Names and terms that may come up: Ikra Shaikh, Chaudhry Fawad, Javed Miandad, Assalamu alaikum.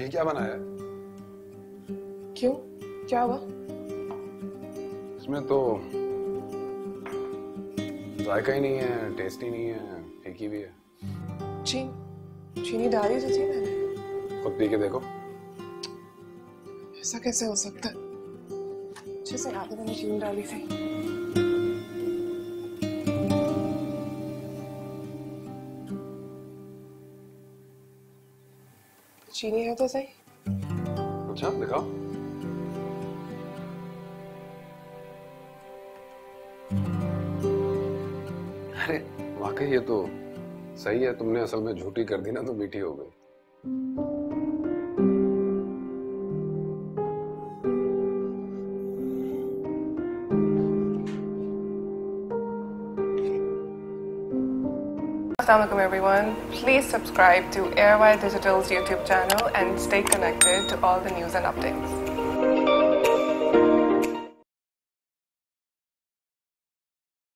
ये क्या बना है? क्यों, क्या हुआ? इसमें तो जायका ही नहीं है, टेस्ट ही नहीं है, फीकी भी है। चीनी डाली तो थी मैंने। खुद पी के देखो। ऐसा कैसे हो सकता है? अच्छे से याद है मैंने चीनी डाली थी। चीनी है तो सही। अच्छा दिखाओ। अरे वाकई ये तो सही है, तुमने असल में झूठी कर दी ना तो मीठी हो गई। Assalamu alaikum everyone. Please subscribe to Airwire Digital's YouTube channel and stay connected to all the news and updates.